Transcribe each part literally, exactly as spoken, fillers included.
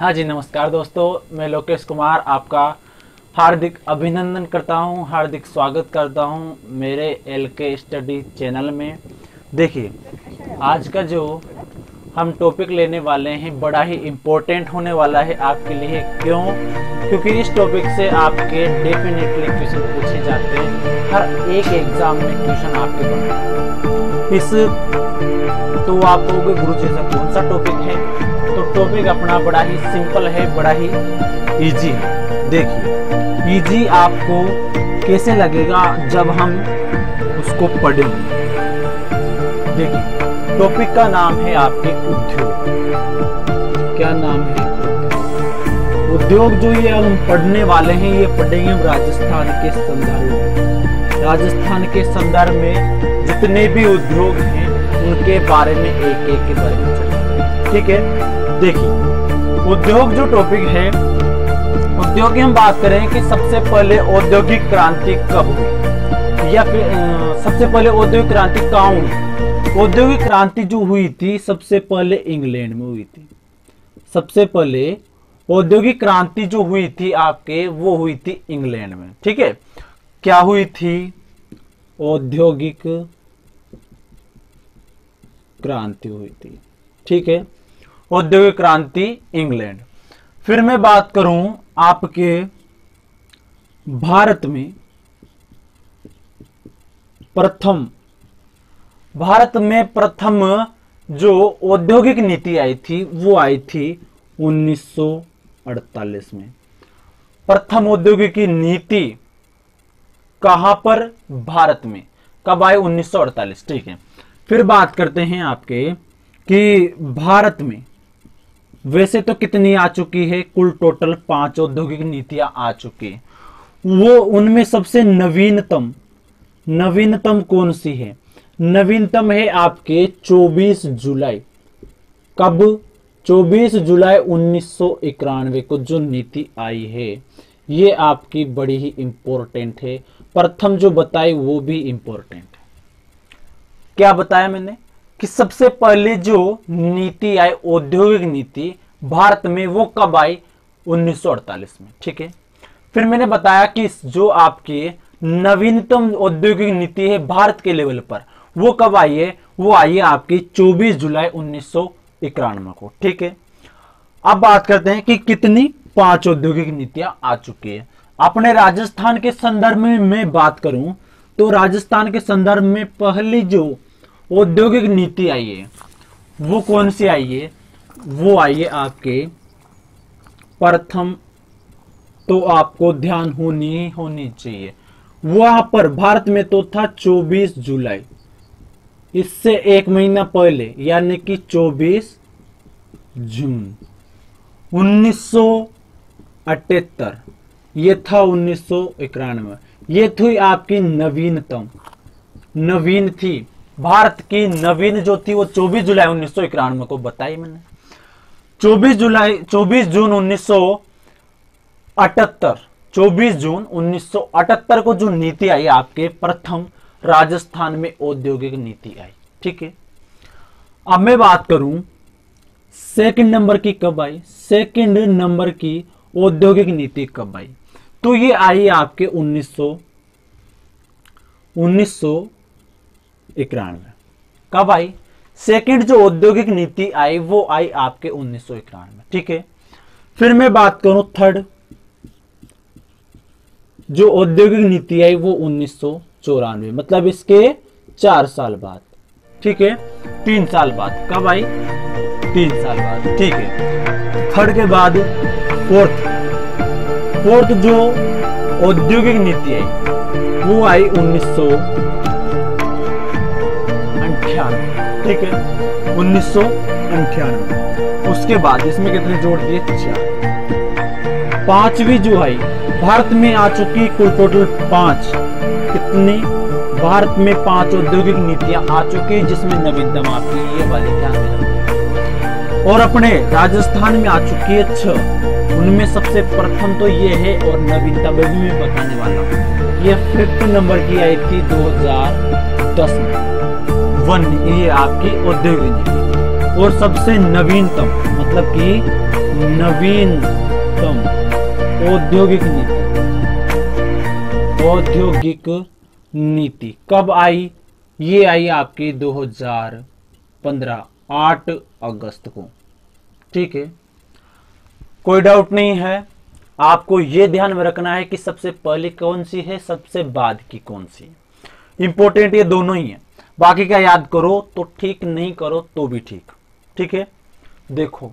हाँ जी नमस्कार दोस्तों, मैं लोकेश कुमार आपका हार्दिक अभिनंदन करता हूँ, हार्दिक स्वागत करता हूँ मेरे एलके स्टडी चैनल में। देखिए आज का जो हम टॉपिक लेने वाले हैं बड़ा ही इम्पोर्टेंट होने वाला है आपके लिए। क्यों? क्योंकि इस टॉपिक से आपके डेफिनेटली क्वेश्चन पूछे जाते हैं, हर एक एग्जाम में क्वेश्चन आपके बनते हैं। इस तो आप लोगों के गुरु जी से कौन सा टॉपिक है, तो टॉपिक अपना बड़ा ही सिंपल है, बड़ा ही इजी है। देखिए इजी आपको कैसे लगेगा जब हम उसको पढ़ेंगे। देखिए टॉपिक का नाम है आपके उद्योग। क्या नाम है? उद्योग। जो ये हम पढ़ने वाले हैं ये पढ़ेंगे हम राजस्थान के संदर्भ में। राजस्थान के संदर्भ में जितने भी उद्योग हैं उनके बारे में एक एक के बारे में चलेंगे, ठीक है। देखिए उद्योग जो टॉपिक है, उद्योग की हम बात करें कि सबसे पहले औद्योगिक क्रांति कब हुई, या फिर सबसे पहले औद्योगिक क्रांति कहाँ हुई। औद्योगिक क्रांति जो हुई थी सबसे पहले इंग्लैंड में हुई थी। सबसे पहले औद्योगिक क्रांति जो हुई थी आपके वो हुई थी इंग्लैंड में, ठीक है। क्या हुई थी? औद्योगिक क्रांति हुई थी, ठीक है। औद्योगिक क्रांति इंग्लैंड। फिर मैं बात करूं आपके भारत में, प्रथम भारत में प्रथम जो औद्योगिक नीति आई थी वो आई थी उन्नीस सौ अड़तालीस में। प्रथम औद्योगिक नीति कहां पर? भारत में। कब आई? उन्नीस सौ अड़तालीस, ठीक है। फिर बात करते हैं आपके कि भारत में वैसे तो कितनी आ चुकी है, कुल टोटल पांच औद्योगिक नीतियां आ चुकी है। वो उनमें सबसे नवीनतम नवीनतम कौन सी है? नवीनतम है आपके चौबीस जुलाई। कब? चौबीस जुलाई उन्नीस सौ इक्यानवे को जो नीति आई है ये आपकी बड़ी ही इंपॉर्टेंट है। प्रथम जो बताई वो भी इंपॉर्टेंट है। क्या बताया मैंने कि सबसे पहले जो नीति आई औद्योगिक नीति भारत में वो कब आई? उन्नीस सौ अड़तालीस में, ठीक है। फिर मैंने बताया कि जो आपकी नवीनतम औद्योगिक नीति है भारत के लेवल पर वो कब आई है? वो आई है आपकी चौबीस जुलाई उन्नीस सौ इक्यानवे को, ठीक है। अब बात करते हैं कि कितनी पांच औद्योगिक नीतियां आ चुकी है। अपने राजस्थान के संदर्भ में मैं बात करूं तो राजस्थान के संदर्भ में पहली जो औद्योगिक नीति आई है वो कौन सी आई है? वो आई है आपके प्रथम, तो आपको ध्यान होनी होनी चाहिए वहां पर। भारत में तो था चौबीस जुलाई, इससे एक महीना पहले यानी कि चौबीस जून उन्नीस सौ अठहत्तर, ये था उन्नीस सौ इक्यानवे। ये थी आपकी नवीनतम नवीन थी भारत की। नवीन जो थी वो चौबीस जुलाई उन्नीस सौ इक्यानवे को बताई मैंने। चौबीस जुलाई चौबीस जून उन्नीस सौ अठहत्तर, चौबीस जून उन्नीस सौ अठहत्तर को जो नीति आई आपके प्रथम राजस्थान में औद्योगिक नीति आई, ठीक है। अब मैं बात करूं सेकंड नंबर की कब आई। सेकंड नंबर की औद्योगिक नीति कब आई? तो ये आई आपके उन्नीस सौ इक्यानवे। कब आई सेकंड जो औद्योगिक नीति आई? वो आई आपके उन्नीस सौ इक्यानवे, ठीक है। फिर मैं बात करूं थर्ड जो औद्योगिक नीति आई वो उन्नीस सौ चौरानवे, मतलब इसके चार साल बाद, ठीक है, तीन साल बाद। कब आई? तीन साल बाद, ठीक है। थर्ड के बाद फोर्थ फोर्थ जो औद्योगिक नीति आई वो आई उन्नीस सौ अट्ठानवे, ठीक है, उन्नीस सौ अट्ठानवे। उसके बाद इसमें कितने जोड़ दिए? चार। पांचवी जो आई भारत में आ चुकी, कुल टोटल पांच, कितनी भारत में पांच औद्योगिक नीतियां आ चुकी जिसमें नवीनतम आपकी ये वाली ध्यान में। और अपने राजस्थान में आ चुकी है छह, उनमें सबसे प्रथम तो ये है और नवीनतम भी मैं बताने वाला हूँ। ये फिफ्थ नंबर की आई थी दो हजार दस में, वन, ये आपकी औद्योगिक नीति। और सबसे नवीनतम मतलब कि नवीनतम औद्योगिक नीति, औद्योगिक नीति कब आई? ये आई आपकी दो हज़ार पंद्रह आठ अगस्त को। ठीक है, कोई डाउट नहीं है। आपको ये ध्यान में रखना है कि सबसे पहले कौन सी है, सबसे बाद की कौन सी है। इंपॉर्टेंट ये दोनों ही है, बाकी का याद करो तो ठीक, नहीं करो तो भी ठीक। ठीक है, देखो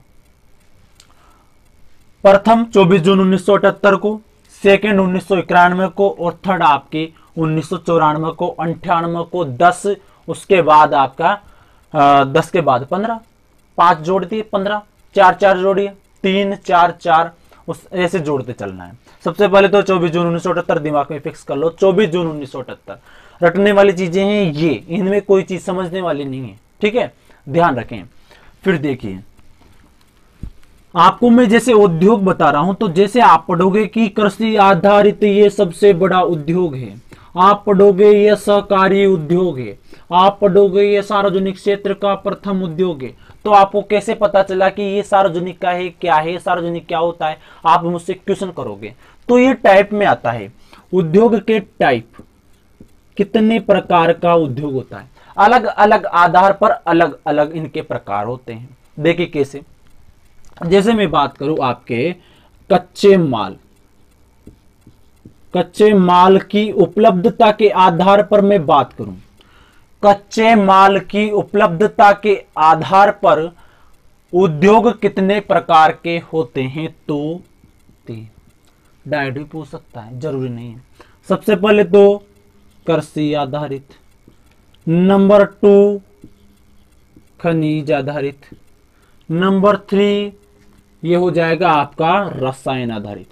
प्रथम चौबीस जून उन्नीस सौ अठहत्तर को, सेकेंड उन्नीस सौ इक्यानवे को और थर्ड आपके उन्नीस सौ चौरानवे को, अंठानवे को, दस उसके बाद आपका आ, दस के बाद पंद्रह, पांच जोड़ दिए पंद्रह, चार चार जोड़िए, तीन चार चार, उस ऐसे जोड़ते चलना है। सबसे पहले तो चौबीस जून उन्नीस सौ अठहत्तर दिमाग में फिक्स कर लो, चौबीस जून उन्नीस सौ अठहत्तर। रटने वाली चीजें हैं ये, इनमें कोई चीज समझने वाली नहीं है। ठीक है, ध्यान रखें। फिर देखिए, आपको मैं जैसे उद्योग बता रहा हूं तो जैसे आप पढ़ोगे कि कृषि आधारित ये सबसे बड़ा उद्योग है, आप पढ़ोगे ये सहकारी उद्योग है, आप पढ़ोगे ये सार्वजनिक क्षेत्र का प्रथम उद्योग है, तो आपको कैसे पता चला कि ये सार्वजनिक का है, क्या है सार्वजनिक, क्या होता है? आप मुझसे क्वेश्चन करोगे तो ये टाइप में आता है। उद्योग के टाइप, कितने प्रकार का उद्योग होता है, अलग अलग आधार पर अलग अलग इनके प्रकार होते हैं। देखिए कैसे, जैसे मैं बात करूं आपके कच्चे माल, कच्चे माल की उपलब्धता के आधार पर मैं बात करूं, कच्चे माल की उपलब्धता के आधार पर उद्योग कितने प्रकार के होते हैं, तो तीन। डायरेक्ट भी पूछ सकता है, जरूरी नहीं है। सबसे पहले तो कृषि आधारित, नंबर टू खनिज आधारित, नंबर थ्री ये हो जाएगा आपका रसायन आधारित,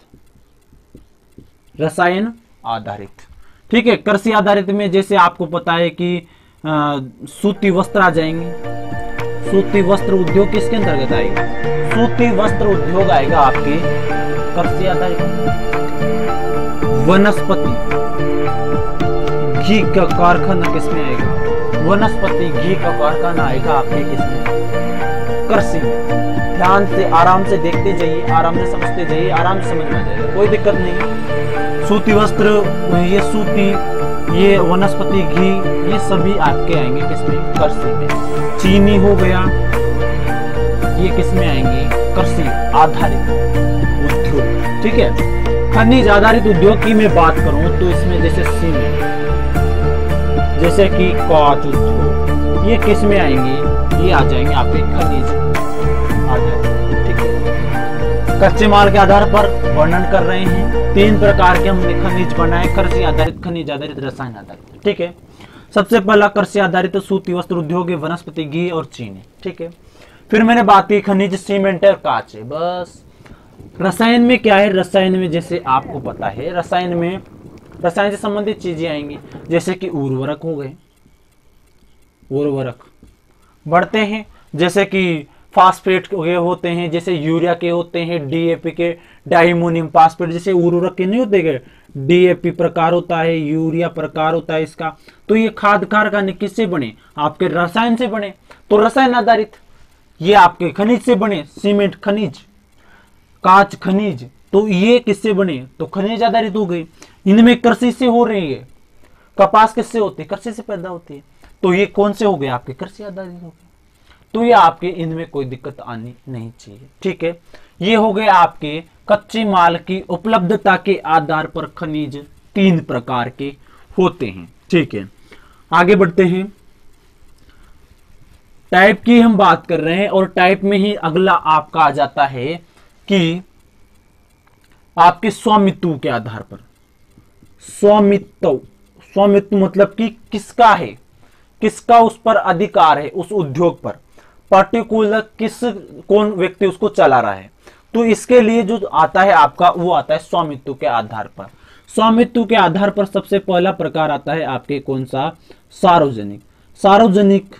रसायन आधारित। ठीक है, कृषि आधारित में जैसे आपको पता है कि आ, सूती वस्त्र आ जाएंगे, सूती वस्त्र उद्योग किसके अंतर्गत आएगा? सूती वस्त्र उद्योग आएगा आपके कृषि आधारित। वनस्पति घी का कारखाना किसमें आएगा? वनस्पति घी का कारखाना आएगा आपके किसमें? कृषि। ध्यान से आराम से देखते जाइए, आराम से समझते जाइए, आराम से समझ में आ जाएगा, कोई दिक्कत नहीं। सूती वस्त्र, ये सूती, ये वनस्पति घी, ये सभी आपके आएंगे किसमें? कृषि में। चीनी हो गया, ये किसमें आएंगे? कृषि आधारित उद्योग। ठीक है, खनिज आधारित उद्योग की मैं बात करूं तो इसमें जैसे सीमेंट, जैसे कि कांच उद्योग, ये किसमें आएंगे? ये आ जाएंगे आपके खनिज आधारित। ठीक है, कच्चे माल के आधार पर वर्णन कर रहे हैं, तीन प्रकार के हमने खनिज बनाए, कृषि आधारित, खनिज आधारित, रसायन आधारित। ठीक है, सबसे पहला कृषि आधारित सूती वस्त्र उद्योग, वनस्पति घी और चीनी। ठीक है, फिर मैंने बात की खनिज, सीमेंट और कांच है। बस रसायन में क्या है? रसायन में जैसे आपको पता है, रसायन में रसायन से संबंधित चीजें आएंगी, जैसे कि उर्वरक हो गए, उर्वरक। बढ़ते हैं, जैसे कि फास्फेट के होते हैं, जैसे यूरिया के होते हैं, डीएपी के, डाइमोनियम फास्फेट, जैसे उर्वरक के नहीं होते, डीएपी प्रकार होता है, यूरिया प्रकार होता है इसका। तो ये खाद कारखाने किससे बने? आपके रसायन से बने, तो रसायन आधारित। ये आपके खनिज से बने, सीमेंट खनिज, कांच खनिज, तो ये किससे बने? तो खनिज आधारित हो गए। इनमें कृषि से हो रही है, कपास किससे होती है? कृषि से पैदा होती है, तो ये कौन से हो गए? आपके कृषि आधारित हो गए, तो ये आपके इनमें कोई दिक्कत आनी नहीं चाहिए। ठीक है, ये हो गए आपके कच्चे माल की उपलब्धता के आधार पर खनिज तीन प्रकार के होते हैं। ठीक है, आगे बढ़ते हैं, टाइप की हम बात कर रहे हैं और टाइप में ही अगला आपका आ जाता है कि आपके स्वामित्व के आधार पर। स्वामित्व, स्वामित्व मतलब कि किसका है, किसका उस पर अधिकार है, उस उद्योग पर पर्टिकुलर किस, कौन व्यक्ति उसको चला रहा है, तो इसके लिए जो आता है आपका वो आता है स्वामित्व के आधार पर। स्वामित्व के आधार पर सबसे पहला प्रकार आता है आपके कौन सा? सार्वजनिक। सार्वजनिक,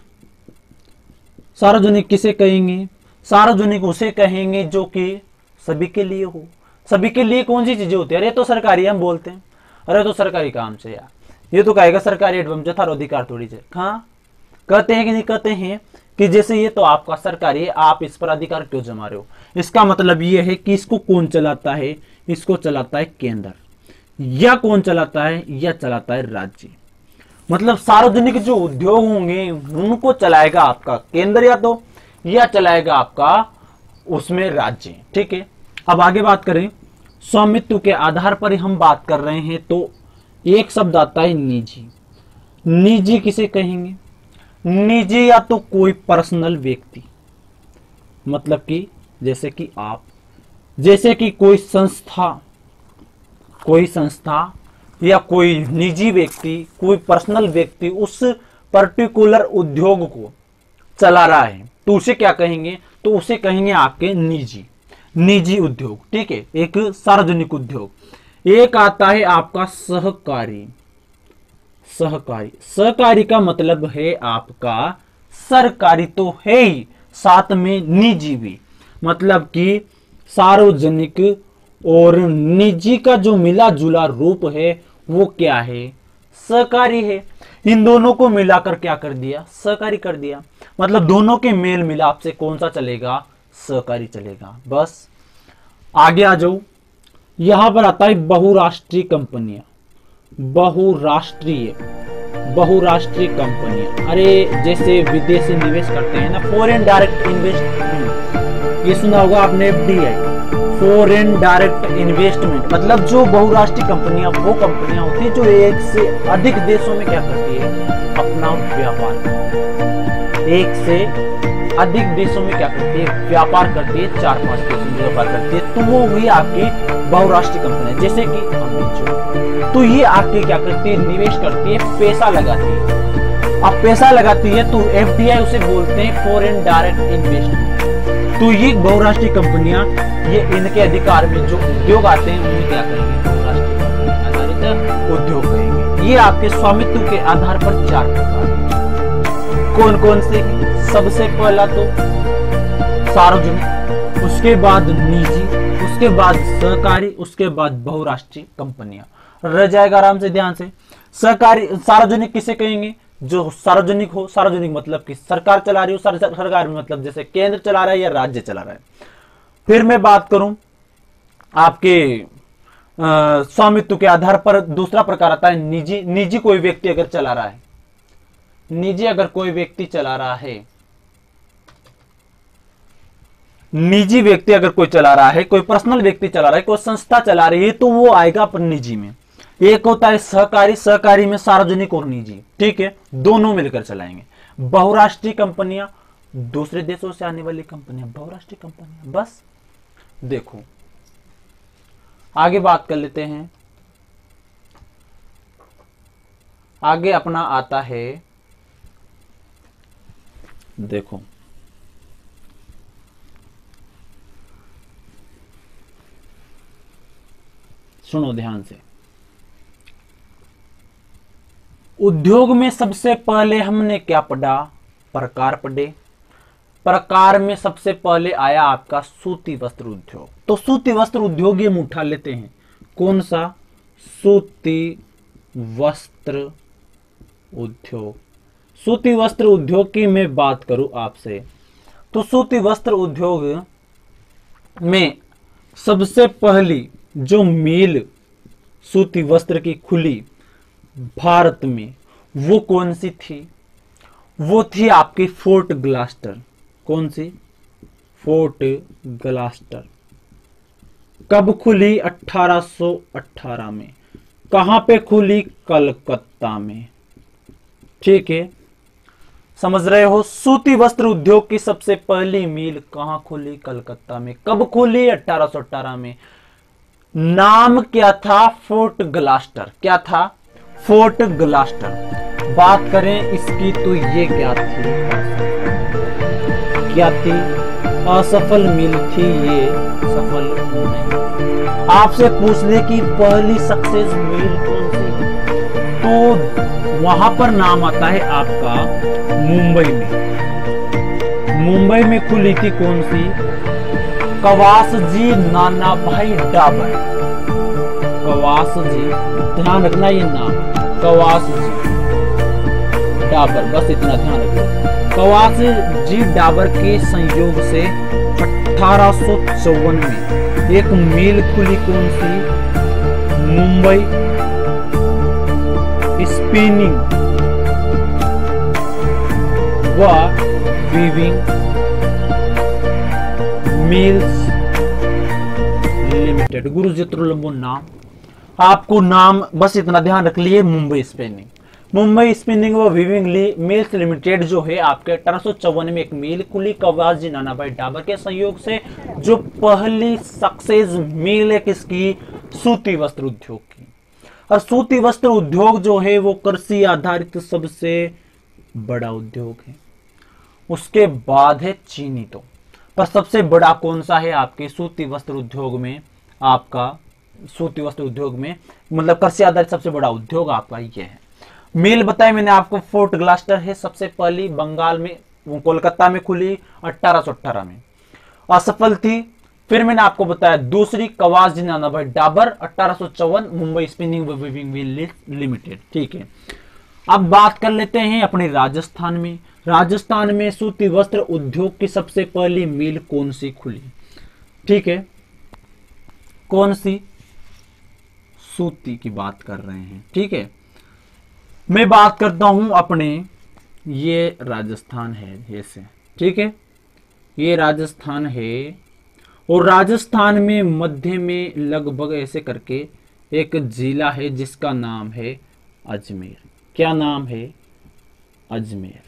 सार्वजनिक किसे कहेंगे? सार्वजनिक उसे कहेंगे जो कि सभी के लिए हो। सभी के लिए कौन सी चीजें होती है? अरे तो सरकारी, हम बोलते हैं अरे तो सरकारी काम से यार, ये तो कहेगा सरकारी एडम जथार अधिकार थोड़ी से। हाँ कहते हैं कि नहीं कहते हैं, कि जैसे ये तो आपका सरकारी है, आप इस पर अधिकार क्यों जमा रहे हो। इसका मतलब ये है कि इसको कौन चलाता है, इसको चलाता है केंद्र, या कौन चलाता है, या चलाता है राज्य। मतलब सार्वजनिक जो उद्योग होंगे उनको चलाएगा आपका केंद्र या तो, या चलाएगा आपका उसमें राज्य। ठीक है, अब आगे बात करें स्वामित्व के आधार पर हम बात कर रहे हैं, तो एक शब्द आता है निजी। निजी किसे कहेंगे? निजी या तो कोई पर्सनल व्यक्ति, मतलब कि जैसे कि आप, जैसे कि कोई संस्था, कोई संस्था या कोई निजी व्यक्ति, कोई पर्सनल व्यक्ति उस पर्टिकुलर उद्योग को चला रहा है, तो उसे क्या कहेंगे? तो उसे कहेंगे आपके निजी, निजी उद्योग। ठीक है, एक सार्वजनिक उद्योग। एक आता है आपका सहकारी। सहकारी, सहकारी का मतलब है आपका सरकारी तो है ही, साथ में निजी भी, मतलब कि सार्वजनिक और निजी का जो मिला जुला रूप है वो क्या है? सहकारी है। इन दोनों को मिलाकर क्या कर दिया? सहकारी कर दिया। मतलब दोनों के मेल मिलाप से कौन सा चलेगा? सहकारी चलेगा। बस आगे आ जाओ, यहां पर आता है बहुराष्ट्रीय कंपनियां। बहुराष्ट्रीय, बहुराष्ट्रीय कंपनियां, अरे जैसे विदेशी निवेश करते हैं ना, फॉरेन डायरेक्ट इन्वेस्टमेंट, ये सुना होगा आपने F D I, foreign direct investment. मतलब जो बहुराष्ट्रीय कंपनियां, वो कंपनियां होती हैं जो एक से अधिक देशों में क्या करती है? अपना व्यापार, एक से अधिक देशों में क्या करती है? व्यापार करती है, चार पांच देशों में व्यापार करती है, तो वो हुई आपकी बहुराष्ट्रीय कंपनियां, जैसे कि अमेरिका। तो ये आपकी क्या करती है? निवेश करती है, पैसा लगाती है। अब पैसा लगाती है तो एफ डी आई उसे बोलते हैं फॉरेन डायरेक्ट इन्वेस्टमेंट। तो ये बहुराष्ट्रीय कंपनियां, ये इनके अधिकार में जो उद्योग आते हैं उन्हें क्या कहेंगे? बहुराष्ट्रीय आधारित उद्योग कहेंगे। ये आपके स्वामित्व के आधार पर चार प्रकार, कौन कौन से? सबसे पहला तो सार्वजनिक, उसके बाद निजी, उसके बाद सहकारी, उसके बाद बहुराष्ट्रीय कंपनियां। रह जाएगा आराम से, ध्यान से। सहकारी, सार्वजनिक किसे कहेंगे? जो सार्वजनिक हो, सार्वजनिक मतलब कि सरकार चला रही हो, सरकार मतलब जैसे केंद्र चला रहा है या राज्य चला रहा है। फिर मैं बात करूं आपके स्वामित्व के आधार पर दूसरा प्रकार आता है निजी। निजी कोई व्यक्ति अगर चला रहा है, निजी अगर कोई व्यक्ति चला रहा है, निजी व्यक्ति अगर कोई चला रहा है, कोई पर्सनल व्यक्ति चला रहा है, कोई संस्था चला रही है, तो वो आएगा पर निजी में। एक होता है सहकारी, सहकारी में सार्वजनिक और निजी, ठीक है, दोनों मिलकर चलाएंगे। बहुराष्ट्रीय कंपनियां, दूसरे देशों से आने वाली कंपनियां, बहुराष्ट्रीय कंपनियां। बस देखो आगे बात कर लेते हैं। आगे अपना आता है, देखो सुनो ध्यान से, उद्योग में सबसे पहले हमने क्या पढ़ा? प्रकार पढ़े। प्रकार में सबसे पहले आया आपका सूती वस्त्र उद्योग। तो सूती वस्त्र उद्योग ये हम उठा लेते हैं, कौन सा? सूती वस्त्र उद्योग। सूती वस्त्र उद्योग की मैं बात करूं आपसे, तो सूती वस्त्र उद्योग में सबसे पहली जो मिल सूती वस्त्र की खुली भारत में, वो कौन सी थी? वो थी आपकी फोर्ट ग्लास्टर। कौन सी? फोर्ट ग्लास्टर। कब खुली? अठारह सौ अठारह में। कहाँ पे खुली? कलकत्ता में। ठीक है, समझ रहे हो? सूती वस्त्र उद्योग की सबसे पहली मिल कहाँ खुली? कलकत्ता में। कब खुली? अठारह सौ अठारह में। नाम क्या था? Fort Gloster. क्या था? Fort Gloster. बात करें इसकी तो ये क्या थी? क्या थी? असफल मिल थी ये, सफल नहीं। आपसे पूछ ले कि पहली सक्सेस मिल कौन सी है, तो वहां पर नाम आता है आपका मुंबई में। मुंबई में खुली थी कौन सी? कवासजी नानाभाई डाबर। कवासजी, ध्यान रखना ये नाम, कवासजी डाबर, बस इतना ध्यान रखना। कवासजी डाबर के संयोग से अठारह सौ चौवन में एक मिल खुली कौन सी? मुंबई स्पिनिंग व वीविंग मिल्स लिमिटेड। गुरु जित्रो नाम आपको नाम बस इतना ध्यान रख लिए, मुंबई स्पिनिंग मुंबई स्पिनिंग व वीविंग मिल्स लिमिटेड जो है आपके अठारह सौ चौवन में एक मिल खुली कवासजी नानाभाई डाबर के सहयोग से, जो पहली सक्सेस मिल है किसकी? सूती वस्त्र उद्योग की। और सूती वस्त्र उद्योग जो है वो कृषि आधारित सबसे बड़ा उद्योग है। उसके बाद है चीनी, तो पर सबसे बड़ा कौन सा है आपके सूती वस्त्र उद्योग में? आपका सूती वस्त्र उद्योग में मतलब कृषि आधारित सबसे बड़ा उद्योग आपका ये है। मिल बताया मैंने आपको फोर्ट ग्लास्टर है, सबसे पहली बंगाल में कोलकाता में खुली अट्ठारह सौ अट्ठारह में, असफल थी। फिर मैंने आपको बताया दूसरी कवासजी नानाभाई डाबर अट्ठारह सौ चौवन Mumbai spinning weaving mill limited. ठीक है, अब बात कर लेते हैं अपने राजस्थान में। राजस्थान में सूती वस्त्र उद्योग की सबसे पहली मिल कौन सी खुली? ठीक है, कौन सी? सूती की बात कर रहे हैं। ठीक है, मैं बात करता हूं अपने, ये राजस्थान है जैसे, ठीक है, ये राजस्थान है। और राजस्थान में मध्य में लगभग ऐसे करके एक जिला है जिसका नाम है अजमेर। क्या नाम है? अजमेर।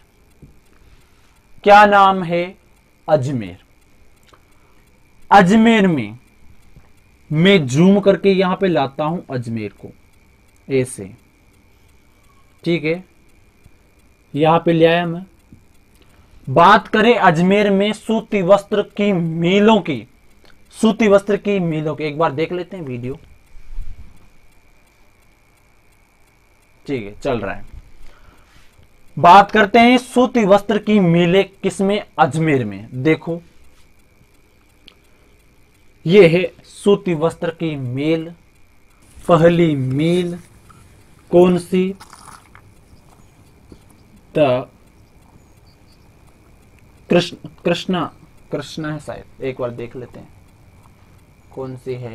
क्या नाम है? अजमेर। अजमेर में मैं जूम करके यहां पे लाता हूं अजमेर को ऐसे, ठीक है, यहां पे ले आया मैं। बात करें अजमेर में सूती वस्त्र की मिलों की, सूती वस्त्र की मिलों की एक बार देख लेते हैं वीडियो। ठीक है, चल रहा है। बात करते हैं सूती वस्त्र की मिलें किसमें? अजमेर में। देखो ये है सूती वस्त्र की मिल, पहली मिल कौन सी? कृष्ण कृष्णा कृष्णा है शायद, एक बार देख लेते हैं कौन सी है।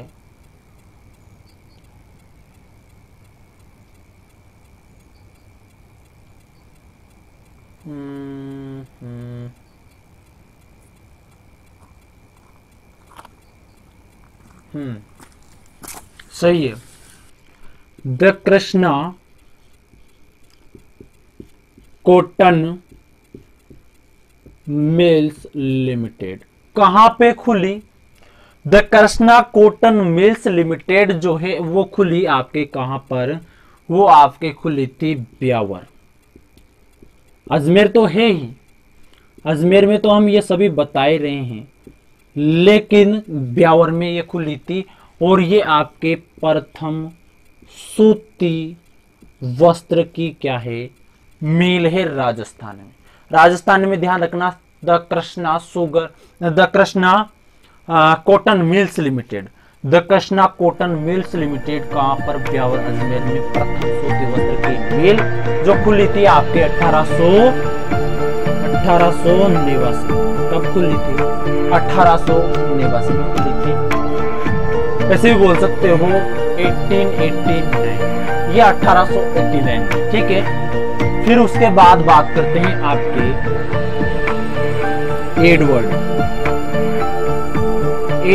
हम्म हम्म हम्म सही है, the Krishna cotton mills limited. कहां पे खुली? The Krishna cotton mills limited जो है वो खुली आपके कहां पर? वो आपके खुली थी ब्यावर। अजमेर तो है ही, अजमेर में तो हम ये सभी बताए रहे हैं, लेकिन ब्यावर में ये खुली थी। और ये आपके प्रथम सूती वस्त्र की क्या है? मिल है राजस्थान में। राजस्थान में ध्यान रखना the Krishna sugar the Krishna cotton mills limited, the Krishna cotton mills limited कहां पर? ब्यावर, अजमेर में प्रथम सूती वस्त्र की मिल जो खुली थी आपके अठारह सौ अठारह सौ नेवासी। कब खुली थी? अठारह सौ नेवासी में खुली थी, ऐसे भी बोल सकते हो अठारह सौ नवासी या अठारह सौ नवासी। ठीक है, फिर उसके बाद बात करते हैं आपके एडवर्ड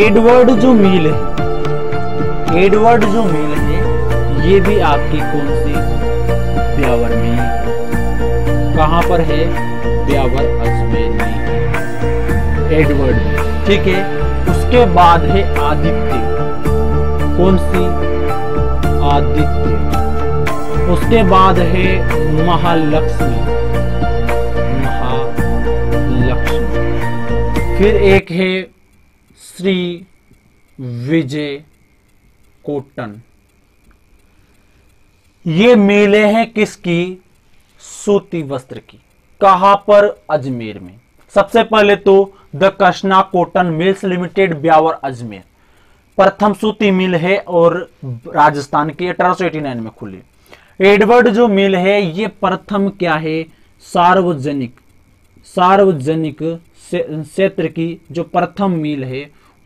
एडवर्ड जो मिल है एडवर्ड जो मिल है ये भी आपकी कौन सी? ब्यावर में। कहां पर है? ब्यावर, अजमेर में एडवर्ड। ठीक है, उसके बाद है आदित्य। कौन सी? आदित्य। उसके बाद है महालक्ष्मी महालक्ष्मी फिर एक है श्री विजय कॉटन। ये मेले हैं किसकी? सूती वस्त्र की। कहां पर? अजमेर में। सबसे पहले तो the Krishna cotton mills limited, Beawar, Ajmer प्रथम सूती मिल है और राजस्थान की अठारह सौ नवासी में खुली। एडवर्ड जो मिल है ये प्रथम क्या है? सार्वजनिक सार्वजनिक क्षेत्र की जो प्रथम मिल है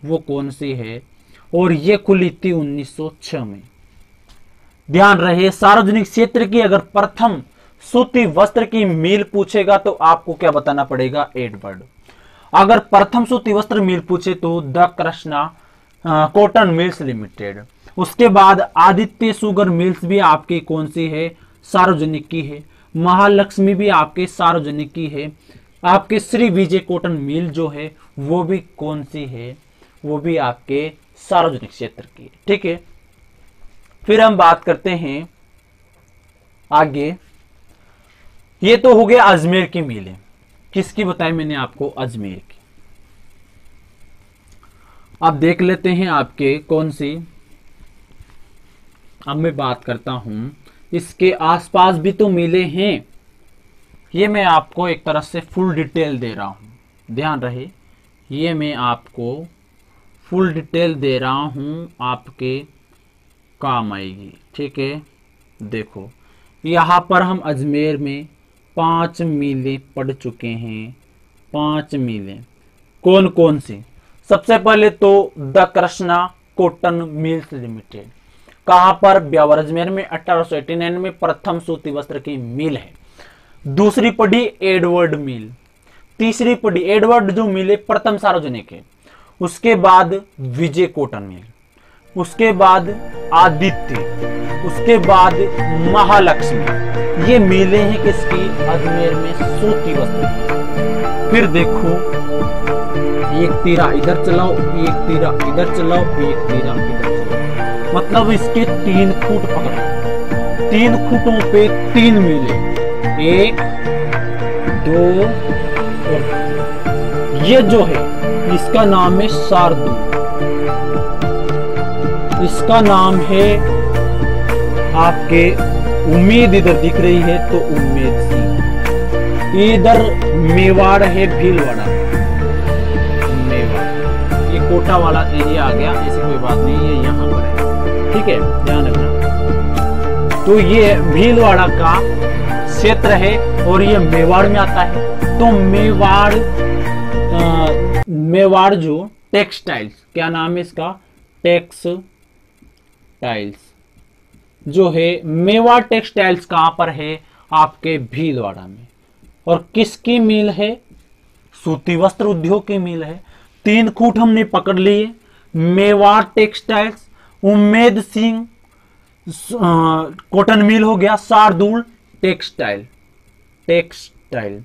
वो कौन सी है, और ये खुली थी उन्नीस सौ छह में। ध्यान रहे, सार्वजनिक क्षेत्र की अगर प्रथम सूती वस्त्र की मिल पूछेगा तो आपको क्या बताना पड़ेगा, एडवर्ड। अगर प्रथम सूती वस्त्र मिल पूछे तो the Krishna cotton mills limited. उसके बाद आदित्य सुगर मिल्स भी आपकी कौन सी है, सार्वजनिक की है। महालक्ष्मी भी आपके सार्वजनिक की है। आपके श्री विजय कॉटन मिल जो है वो भी कौन सी है, वो भी आपके सार्वजनिक क्षेत्र की है। ठीक है, फिर हम बात करते हैं आगे। ये तो हो गया अजमेर की मिलें। किसकी बताई मैंने आपको, अजमेर की। अब देख लेते हैं आपके कौन सी। अब मैं बात करता हूं इसके आसपास भी तो मिले हैं। ये मैं आपको एक तरह से फुल डिटेल दे रहा हूँ। ध्यान रहे, ये मैं आपको फुल डिटेल दे रहा हूँ, आपके काम आएगी। ठीक है, देखो यहाँ पर हम अजमेर में पांच मिलें पढ़ चुके हैं। पांच मिलें कौन कौन सी? सबसे पहले तो the Krishna cotton mills limited, कहाँ पर, ब्यावर, अजमेर में। अठारह सौ एटी नाइन में प्रथम सूती वस्त्र की मिल है। दूसरी पड़ी एडवर्ड मिल। तीसरी पड़ी एडवर्ड जो मिले प्रथम सार्वजनिक है। उसके बाद विजय कॉटन मिल, उसके बाद आदित्य, उसके बाद महालक्ष्मी। ये मिले हैं किसकी, अजमेर में सूती वस्त्र। फिर देखो, एक तीरा इधर चलाओ, एक तीरा इधर चलाओ, एक तीरा इधर चलाओ, मतलब इसके तीन खूट पकड़ो। तीन खूटों पे तीन मिले, एक, दो, दो। ये जो है इसका नाम है शार्दुल, इसका नाम है आपके उम्मीद। इधर दिख रही है तो उमेद सिंह। इधर मेवाड़ है, भीलवाड़ा, मेवाड़। ये कोटा वाला एरिया आ गया, ऐसी कोई बात नहीं, ये यहाँ पर है। ठीक है, ध्यान रखना। तो ये भीलवाड़ा का क्षेत्र है और ये मेवाड़ में आता है। तो मेवाड़ आ, मेवाड़ जो टेक्सटाइल्स, क्या नाम है इसका, टेक्सटाइल्स जो है, मेवाड़ टेक्सटाइल्स कहाँ पर है, आपके भीलवाड़ा में। और किसकी मिल है, सूती वस्त्र उद्योग की मिल है। तीन खूट हमने पकड़ लिए, Mewar textiles, Umed Singh cotton mill हो गया, शार्दुल टेक्सटाइल, टेक्सटाइल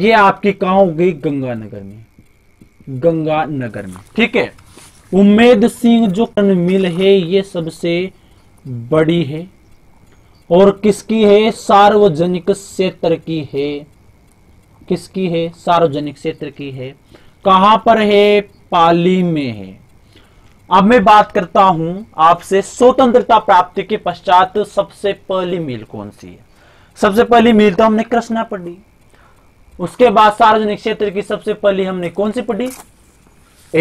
ये आपकी कहाँ हो गई, गंगानगर में, गंगानगर में। ठीक है, उमेद सिंह जो कॉटन मिल है ये सबसे बड़ी है और किसकी है, सार्वजनिक क्षेत्र की है। किसकी है, सार्वजनिक क्षेत्र की है। कहाँ पर है, पाली में है। अब मैं बात करता हूं आपसे, स्वतंत्रता प्राप्ति के पश्चात सबसे पहली मिल कौन सी है। सबसे पहली मिल तो हमने कृष्णा पढ़ी, उसके बाद सार्वजनिक क्षेत्र की सबसे पहली हमने कौन सी पढ़ी,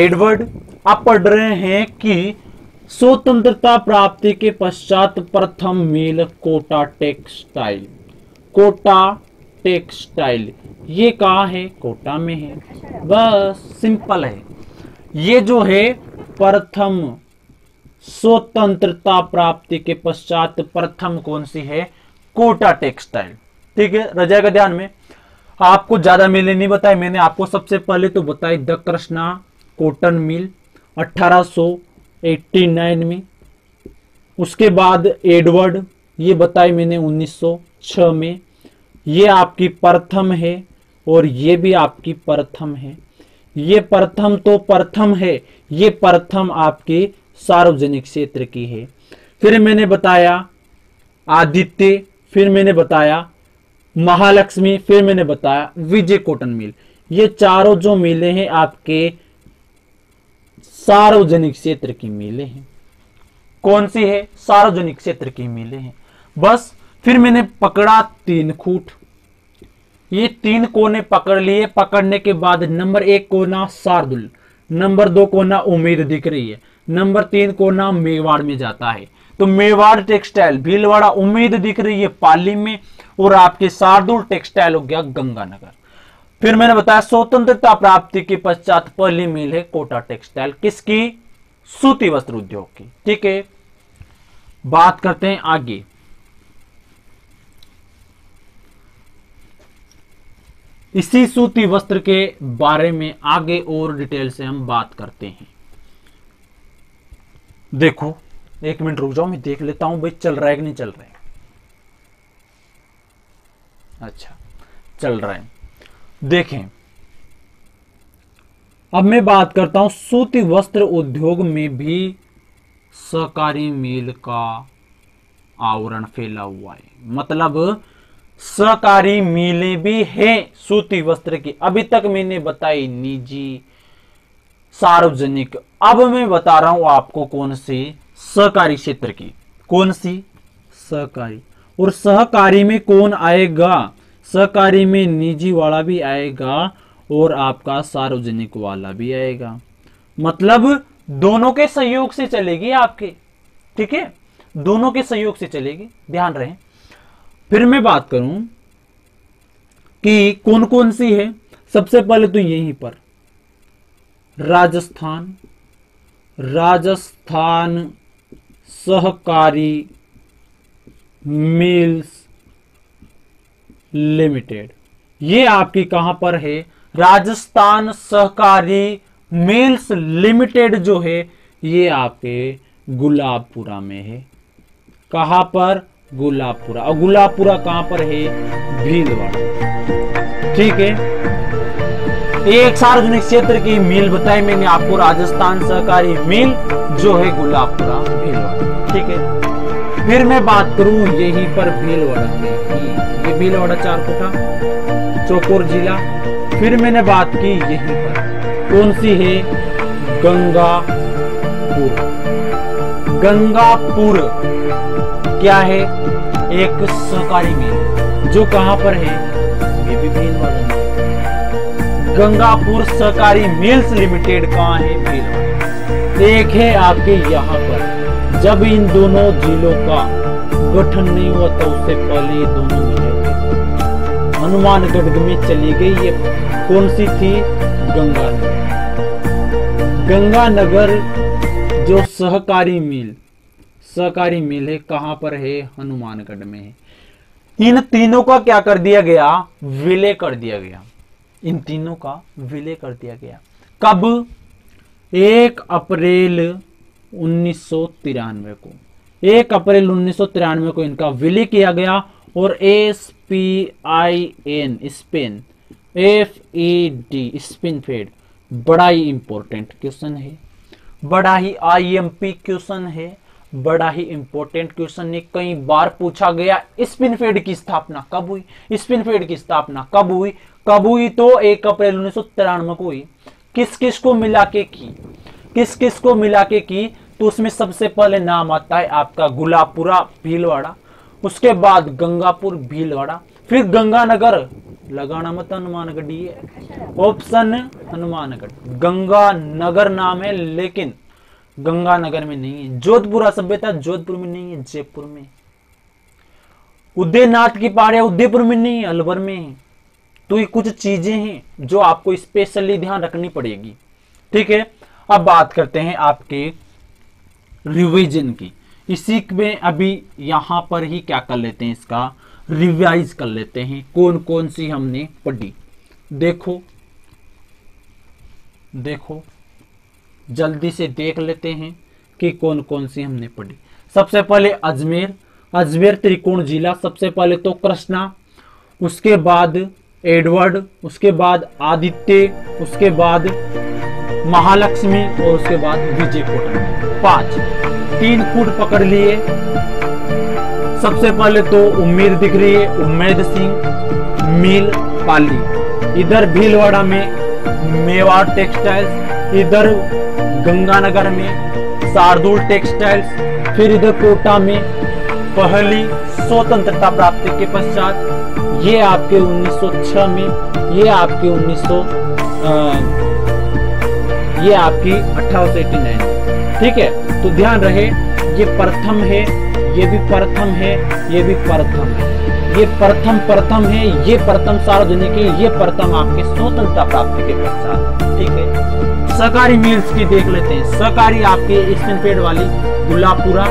एडवर्ड। आप पढ़ रहे हैं कि स्वतंत्रता प्राप्ति के पश्चात प्रथम mill Kota textile, Kota textile ये कहाँ है, कोटा में है। बस सिंपल है। ये जो है प्रथम स्वतंत्रता प्राप्ति के पश्चात प्रथम कौन सी है, कोटा टेक्सटाइल। ठीक है, रजा का ध्यान में। आपको ज्यादा मिले नहीं बताए मैंने, आपको सबसे पहले तो बताई द कृष्णा कॉटन मिल अठारह सौ नवासी में, उसके बाद एडवर्ड ये बताई मैंने उन्नीस सौ छह में, ये आपकी प्रथम है और ये भी आपकी प्रथम है। ये प्रथम तो प्रथम है, ये प्रथम आपकी सार्वजनिक क्षेत्र की है। फिर मैंने बताया आदित्य, फिर मैंने बताया महालक्ष्मी, फिर मैंने बताया विजय कॉटन मिल। ये चारों जो मिले हैं आपके सार्वजनिक क्षेत्र की मिले हैं। कौन सी है, सार्वजनिक क्षेत्र की मिले हैं। बस फिर मैंने पकड़ा तीन खूट, ये तीन कोने पकड़ लिए। पकड़ने के बाद नंबर एक कोना शार्दुल, नंबर दो कोना उम्मीद दिख रही है, नंबर तीन कोना मेवाड़ में जाता है। तो मेवाड़ टेक्सटाइल, भीलवाड़ा, उम्मीद दिख रही है पाली में, और आपके शार्दुल टेक्सटाइल हो गया गंगानगर। फिर मैंने बताया स्वतंत्रता प्राप्ति के पश्चात पहली मिल है कोटा टेक्सटाइल, किसकी? सूती वस्त्र उद्योग की। ठीक है, बात करते हैं आगे। इसी सूती वस्त्र के बारे में आगे और डिटेल से हम बात करते हैं। देखो, एक मिनट रुक जाओ, मैं देख लेता हूं भाई चल रहा है कि नहीं चल रहा है। अच्छा, चल रहा है, देखें। अब मैं बात करता हूं सूती वस्त्र उद्योग में भी सहकारी मिल का आवरण फैला हुआ है, मतलब सहकारी मिलें भी हैं सूती वस्त्र की। अभी तक मैंने बताई निजी, सार्वजनिक, अब मैं बता रहा हूं आपको कौन सी? सहकारी क्षेत्र की। कौन सी? सहकारी। और सहकारी में कौन आएगा? सहकारी में निजी वाला भी आएगा और आपका सार्वजनिक वाला भी आएगा, मतलब दोनों के सहयोग से चलेगी आपके। ठीक है, दोनों के सहयोग से चलेगी, ध्यान रहे। फिर मैं बात करूं कि कौन कौन सी है। सबसे पहले तो यहीं पर राजस्थान, राजस्थान सहकारी मिल्स लिमिटेड, ये आपकी कहां पर है? राजस्थान सहकारी मिल्स लिमिटेड जो है ये आपके गुलाबपुरा में है। कहां पर? गुलाबपुरा। और गुलाबपुरा कहां पर है? भीलवाड़ा। ठीक है, एक सार्वजनिक क्षेत्र की मिल बताई मैंने आपको, राजस्थान सहकारी मिल जो है गुलाबपुरा भीलवाड़ा। ठीक है, फिर मैं बात करूं यहीं पर भीलवाड़ा में, भीलवाड़ा चारकोटा चौकोर जिला। फिर मैंने बात की यहीं पर कौन सी है? गंगापुर। गंगापुर क्या है? एक सहकारी मिल, जो कहां पर है? ये भी भीलवाड़ा में। गंगापुर सहकारी मिल्स लिमिटेड कहां है? भीलवाड़ा। एक है आपके यहां पर। जब इन दोनों जिलों का गठन नहीं हुआ था उससे पहले ये दोनों हनुमानगढ़ में चली गई। ये कौन सी थी? गंगानगर। गंगानगर जो सहकारी मिल, सहकारी मिल है कहां पर है? हनुमानगढ़ में है। इन तीनों का क्या कर दिया गया? विलय कर दिया गया। इन तीनों का विलय कर दिया गया। कब? एक अप्रैल उन्नीस सौ तिरानवे को। एक अप्रैल उन्नीस सौ तिरानवे को इनका विलय किया गया और S P I N spin F E D spinfed, बड़ा ही इंपॉर्टेंट क्वेश्चन है, बड़ा ही आई एम पी क्वेश्चन है, बड़ा ही इंपॉर्टेंट क्वेश्चन है, कई बार पूछा गया। स्पिनफेड की स्थापना कब हुई? स्पिनफेड की स्थापना कब हुई? कब हुई तो एक अप्रैल उन्नीस सौ तिरानवे को हुई। किस किस को मिला के की? किस किस को मिला के की? तो उसमें सबसे पहले नाम आता है आपका गुलाबपुरा भीलवाड़ा, उसके बाद गंगापुर भीलवाड़ा, फिर गंगानगर। लगाना मत हनुमानगढ़, ऑप्शन हनुमानगढ़। गंगानगर नाम है लेकिन गंगानगर में नहीं है। जोधपुरा सभ्यता जोधपुर में नहीं है, जयपुर में। उदयनाथ की पहाड़ियां उदयपुर में नहीं है, अलवर में है। तो ये कुछ चीजें हैं जो आपको स्पेशली ध्यान रखनी पड़ेगी। ठीक है, अब बात करते हैं आपके रिवीजन की। इसी में अभी यहां पर ही क्या कर लेते हैं, इसका रिवाइज कर लेते हैं। कौन कौन सी हमने पढ़ी, देखो देखो जल्दी से देख लेते हैं कि कौन कौन सी हमने पढ़ी। सबसे पहले अजमेर, अजमेर त्रिकोण जिला। सबसे पहले तो कृष्णा, उसके बाद एडवर्ड, उसके बाद आदित्य, उसके बाद महालक्ष्मी और उसके बाद विजय कॉटन। पांच, तीन फूट पकड़ लिए। सबसे पहले तो उम्मीद दिख रही है, उमेद सिंह मिल पाली। इधर भीलवाड़ा में मेवाड़ टेक्सटाइल्स, इधर गंगानगर में शार्दुल टेक्सटाइल्स, फिर इधर कोटा में पहली स्वतंत्रता प्राप्ति के पश्चात, ये आपके उन्नीस सौ छह में, ये आपके उन्नीस सौ आ, ये आपकी अठारह सौ एटी नाइन। ठीक है, तो ध्यान रहे ये प्रथम है, ये भी प्रथम है, ये भी प्रथम है, ये प्रथम प्रथम है, ये प्रथम सार्वजनिक है, ये प्रथम आपके स्वतंत्रता प्राप्ति के पश्चात। ठीक है, सहकारी मिल्स की देख लेते हैं। सहकारी आपके स्पिनफेड वाली गुलापुरा,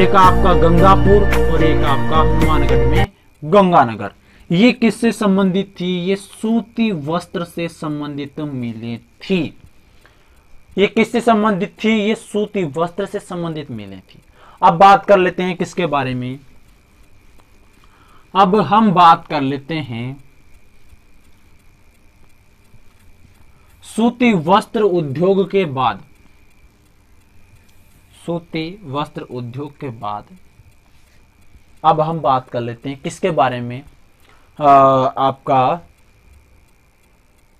एक आपका गंगापुर और एक आपका हनुमानगढ़ में गंगानगर। ये किससे संबंधित थी? ये सूती वस्त्र से संबंधित मिले थी। ये किससे संबंधित थी? ये सूती वस्त्र से संबंधित मिले थी। अब बात कर लेते हैं किसके बारे में, अब हम बात कर लेते हैं सूती वस्त्र उद्योग के बाद। सूती वस्त्र उद्योग के बाद अब हम बात कर लेते हैं किसके बारे में, आ, आपका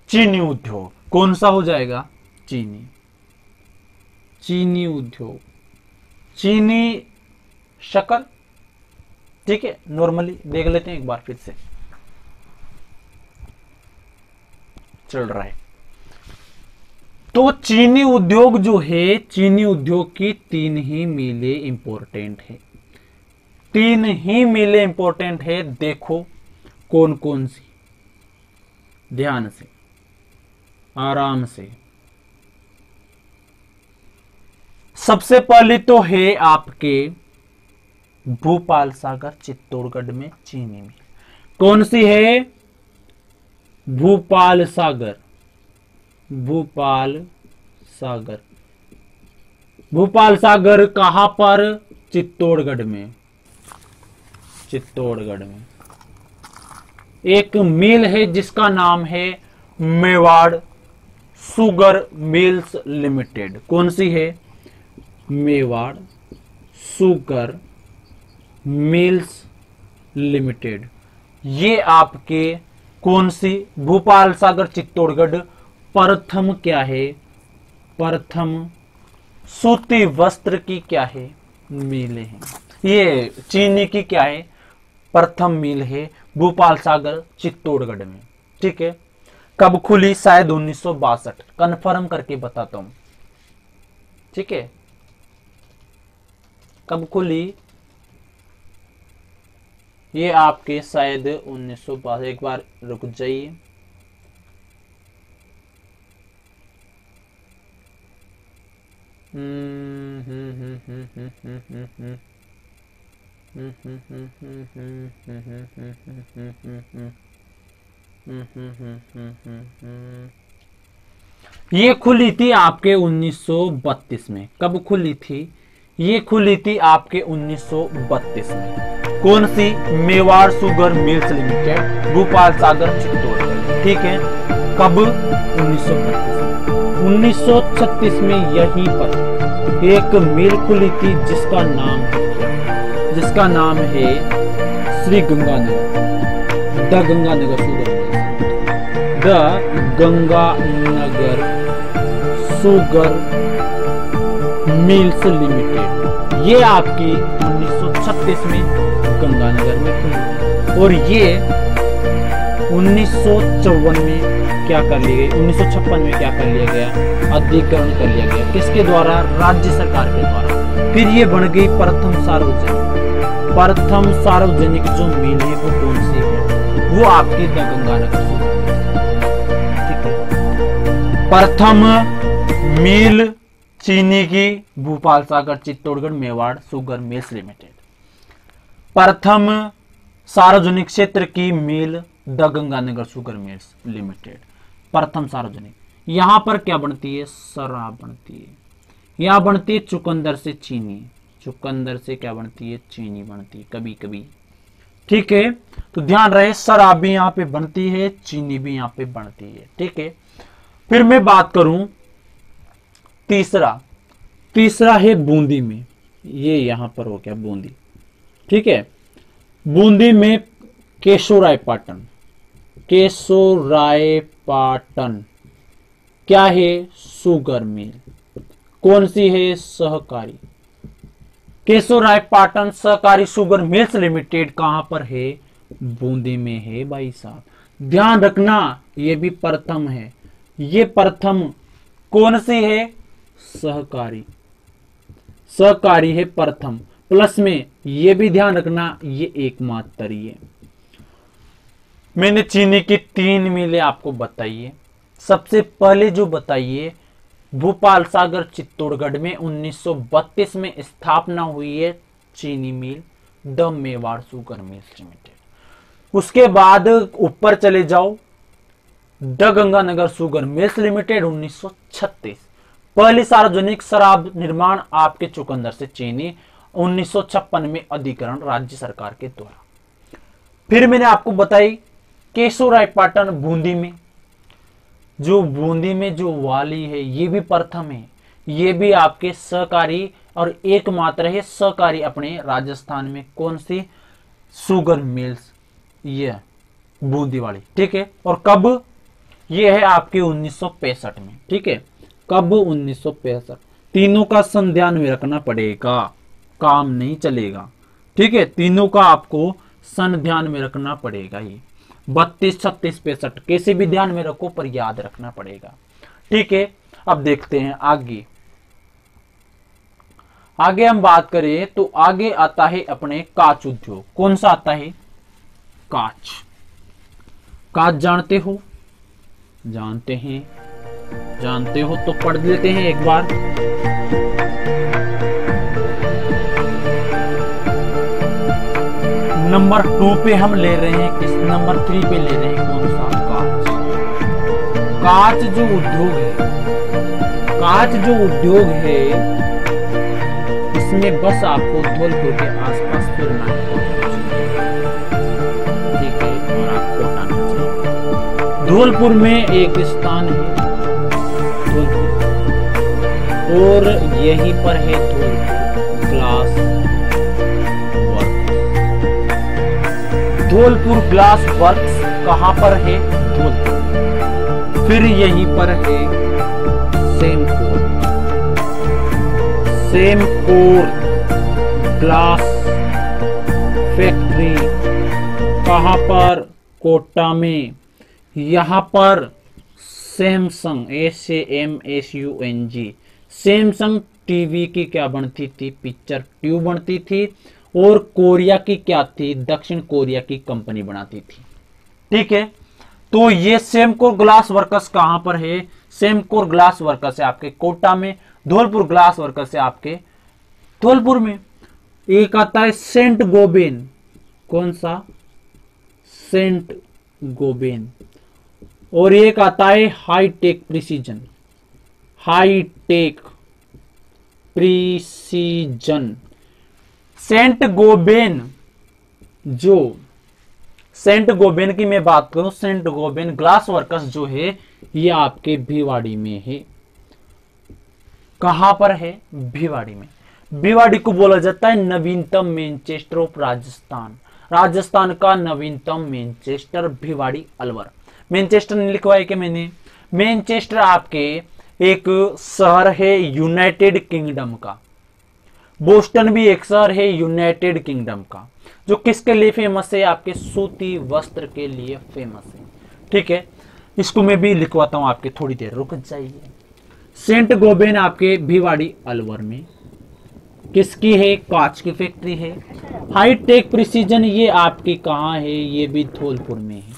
चीनी उद्योग। कौन सा हो जाएगा? चीनी चीनी उद्योग, चीनी शक्कर। ठीक है, नॉर्मली देख लेते हैं एक बार फिर से, चल रहा है। तो चीनी उद्योग जो है, चीनी उद्योग की तीन ही मिले इंपॉर्टेंट है, तीन ही मिले इंपॉर्टेंट है। देखो कौन कौन सी, ध्यान से आराम से। सबसे पहले तो है आपके भोपाल सागर चित्तौड़गढ़ में चीनी मिल। कौन सी है? भोपाल सागर, भोपाल सागर। भोपाल सागर कहां पर? चित्तौड़गढ़ में, चित्तौड़गढ़ में। एक मिल है जिसका नाम है मेवाड़ सुगर मिल्स लिमिटेड। कौन सी है? Mewar sugar mills limited. ये आपके कौन सी? भोपाल सागर चित्तौड़गढ़ प्रथम क्या है? प्रथम सूती वस्त्र की क्या है? मिले हैं। ये चीनी की क्या है? प्रथम मिल है भोपाल सागर चित्तौड़गढ़ में। ठीक है, कब खुली? शायद उन्नीस सौ बासठ कन्फर्म करके बताता हूं। ठीक है, कब खुली? ये आपके शायद उन्नीस सौ बासठ, एक बार रुक जाइए। हम्म हम्म हम्म हम्म हम्म हम्म हम्म ये खुली थी आपके उन्नीस सौ बत्तीस में। कब खुली थी? ये खुली थी आपके उन्नीस सौ बत्तीस में। कौन सी? Mewar sugar mills limited, Bhopal Sagar Chittor. ठीक है, कब? उन्नीस सौ बत्तीस में। उन्नीस सौ छत्तीस में यहीं पर एक मिल खुली थी जिसका नाम है, जिसका नाम है Shri Ganganagar, the Ganganagar sugar mills, the Ganganagar sugar mills limited. ये आपकी उन्नीस सौ छत्तीस में गंगानगर में खुली और ये उन्नीस सौ चौवन में क्या कर लिया गया, उन्नीस सौ छप्पन में क्या कर लिया गया? अधिग्रहण कर लिया गया। किसके द्वारा? राज्य सरकार के द्वारा। फिर ये बन गई प्रथम सार्वजनिक। प्रथम सार्वजनिक जो मिल है वो कौन सी है? वो आपकी द गंगानगर सुगर मिल्स। ठीक है, प्रथम मिल चीनी की Bhopal Sagar Chittorgarh Mewar sugar mills limited. प्रथम सार्वजनिक क्षेत्र की mill the Ganganagar sugar mills limited, प्रथम सार्वजनिक। यहां पर क्या बनती है? शराब बनती है। यहां बनती है चुकंदर से चीनी, चुकंदर से क्या बनती है? चीनी बनती है कभी कभी। ठीक है, तो ध्यान रहे शराब भी यहाँ पे बनती है, चीनी भी यहाँ पे बनती है। ठीक है, फिर मैं बात करूं तीसरा, तीसरा है बूंदी में। ये यहाँ पर हो गया बूंदी। ठीक है, बूंदी में केशोरायपाटन, केशोरायपाटन क्या है? Sugar mill. कौन सी है? सहकारी। केशोरायपाटन सहकारी सुगर मिल्स लिमिटेड कहां पर है? बूंदी में है भाई साहब, ध्यान रखना। ये भी प्रथम है, ये प्रथम कौन सी है? सहकारी, सहकारी है प्रथम। प्लस में ये भी ध्यान रखना, ये एकमात्र है। मैंने चीनी की तीन मिलें आपको बताई है। सबसे पहले जो बताइए भोपाल सागर चित्तौड़गढ़ में उन्नीस सौ बत्तीस में स्थापना हुई है चीनी mill the Mewar sugar mills limited. उसके बाद ऊपर चले जाओ the Ganganagar sugar mills limited उन्नीस सौ छत्तीस। पहली सार्वजनिक शराब निर्माण आपके चुकंदर से चीनी उन्नीस सौ छप्पन में अधिग्रहण राज्य सरकार के द्वारा। फिर मैंने आपको बताई केशोरायपाटन बूंदी में, जो बूंदी में जो वाली है ये भी प्रथम है, ये भी आपके सहकारी और एकमात्र है सहकारी अपने राजस्थान में। कौन सी सुगर मिल्स, ये बूंदी वाली, ठीक है। और कब ये है आपके उन्नीस सौ पैंसठ में, ठीक है। कब उन्नीस सौ पैंसठ, तीनों का सन ध्यान में रखना पड़ेगा, काम नहीं चलेगा, ठीक है। तीनों का आपको सन ध्यान में रखना पड़ेगा। ये बत्तीस छत्तीस पैंसठ कैसे भी ध्यान में रखो पर याद रखना पड़ेगा, ठीक है। अब देखते हैं आगे, आगे हम बात करें तो आगे आता है अपने कांच उद्योग। कौन सा आता है? कांच। कांच जानते हो? जानते हैं, जानते हो तो पढ़ लेते हैं एक बार। नंबर टू पे हम ले रहे हैं, किस नंबर थ्री पे ले रहे हैं? कौन सा? कांच। कांच जो उद्योग है, कांच जो उद्योग है इसमें बस आपको धौलपुर के आसपास फिरना है, ठीक है, और आपको आना चाहिए। धौलपुर में एक स्थान है धौलपुर, और यहीं पर है Dholpur glass. Dholpur glass works कहाँ पर है? धौलपुर। फिर यहीं पर है सैमकोर, सैमकोर ग्लास फैक्ट्री कहाँ पर? कोटा में। यहाँ पर Samsung, S A M S U N G, Samsung TV की क्या बनती थी? पिक्चर ट्यूब बनती थी, और कोरिया की क्या थी? दक्षिण कोरिया की कंपनी बनाती थी, ठीक है। तो ये सैमकोर ग्लास वर्कर्स कहां पर है? सैमकोर ग्लास वर्कर्स है आपके कोटा में, धौलपुर ग्लास वर्कर्स है आपके धौलपुर में। एक आता है सेंट गोबेन। कौन सा? Saint Gobain. और एक आता है hi tech precision, hi tech precision. Saint Gobain, जो सेंट गोबेन की मैं बात करूं, सेंट गोबेन ग्लास वर्कर्स जो है ये आपके भिवाड़ी में है। कहां पर है? भिवाड़ी में। भिवाड़ी को बोला जाता है नवीनतम मैनचेस्टर ऑफ राजस्थान, राजस्थान का नवीनतम मैनचेस्टर। भिवाड़ी अलवर, मैनचेस्टर नहीं लिखवाया कि मैंने। मैनचेस्टर आपके एक शहर है यूनाइटेड किंगडम का। बोस्टन भी एक शहर है यूनाइटेड किंगडम का, जो किसके लिए फेमस है? आपके सूती वस्त्र के लिए फेमस है, ठीक है। इसको मैं भी लिखवाता हूं, आपके थोड़ी देर रुक जाइए। सेंट गोबेन आपके भिवाड़ी अलवर में किसकी है? कांच की फैक्ट्री है। हाईटेक प्रिसीजन ये आपकी कहाँ है? ये भी धौलपुर में है।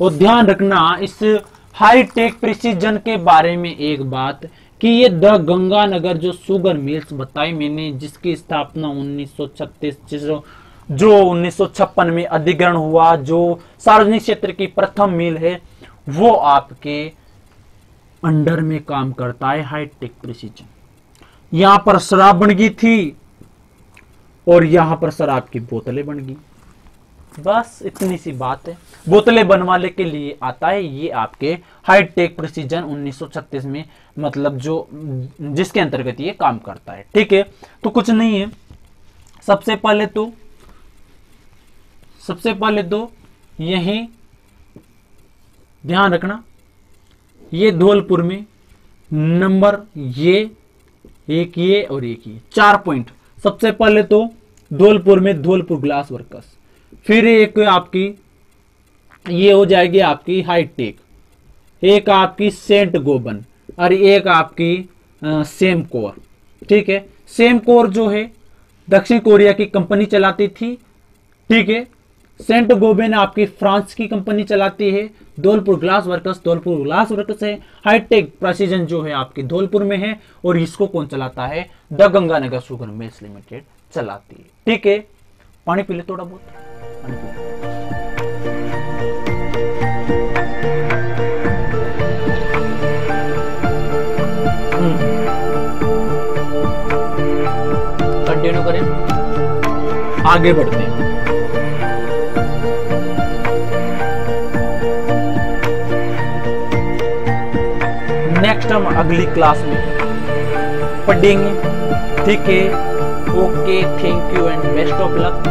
और ध्यान रखना इस हाईटेक प्रिसीजन के बारे में एक बात, कि ये द गंगानगर जो सुगर मिल्स बताई मैंने, जिसकी स्थापना उन्नीस सौ छत्तीस, जो उन्नीस सौ छप्पन में अधिग्रहण हुआ, जो सार्वजनिक क्षेत्र की प्रथम मिल है, वो आपके अंडर में काम करता है हाईटेक प्रिसीजन। यहाँ पर शराब बन गई थी और यहाँ पर शराब की बोतलें बन गई, बस इतनी सी बात है। बोतलें बनवाने के लिए आता है ये आपके हाईटेक प्रिसीजन उन्नीस सौ छत्तीस में, मतलब जो जिसके अंतर्गत ये काम करता है, ठीक है। तो कुछ नहीं है। सबसे पहले तो सबसे पहले तो यही ध्यान रखना, ये धौलपुर में नंबर, ये एक ये और एक ये, चार पॉइंट। सबसे पहले तो धौलपुर में धौलपुर ग्लास वर्कर्स, फिर एक आपकी ये हो जाएगी आपकी हाईटेक, एक आपकी सेंट गोबन और एक आपकी सैमकोर, ठीक है। सैमकोर जो है दक्षिण कोरिया की कंपनी चलाती थी, ठीक है। सेंट गोबेन आपकी फ्रांस की कंपनी चलाती है। Dholpur glass workers Dholpur glass workers है। हाईटेक प्रेसिजन जो है आपकी धौलपुर में है और इसको कौन चलाता है, the Ganganagar sugar mills limited चलाती है। ठीक है, पानी पी ले थोड़ा बहुत, पानी पी ले। कंटिन्यू करें, आगे बढ़ते हैं। नेक्स्ट हम अगली क्लास में पढ़ेंगे। ठीक है, okay, thank you and best of luck.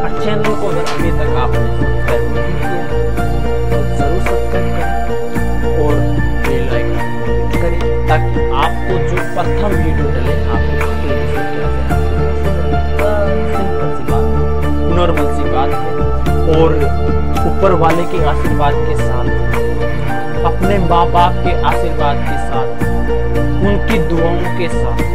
और चैनल को अगर अभी तक आपने सब्सक्राइब नहीं किया तो जरूर सब्सक्राइब करें और बेल आइकन को क्लिक करें ताकि आपको जो प्रथम वीडियो डले आपको सिंपल सी बात, नॉर्मल सी बात है। और ऊपर वाले के आशीर्वाद के साथ, अपने माँ बाप के आशीर्वाद के साथ, उनकी दुआओं के साथ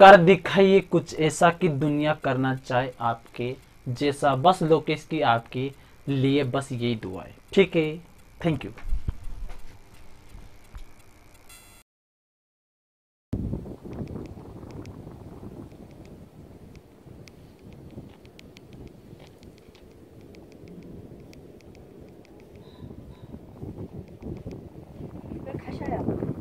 कर दिखाइए कुछ ऐसा कि दुनिया करना चाहे आपके जैसा। बस लोकेश की आपके लिए बस यही दुआ है। ठीक है, थैंक यू। Gracias.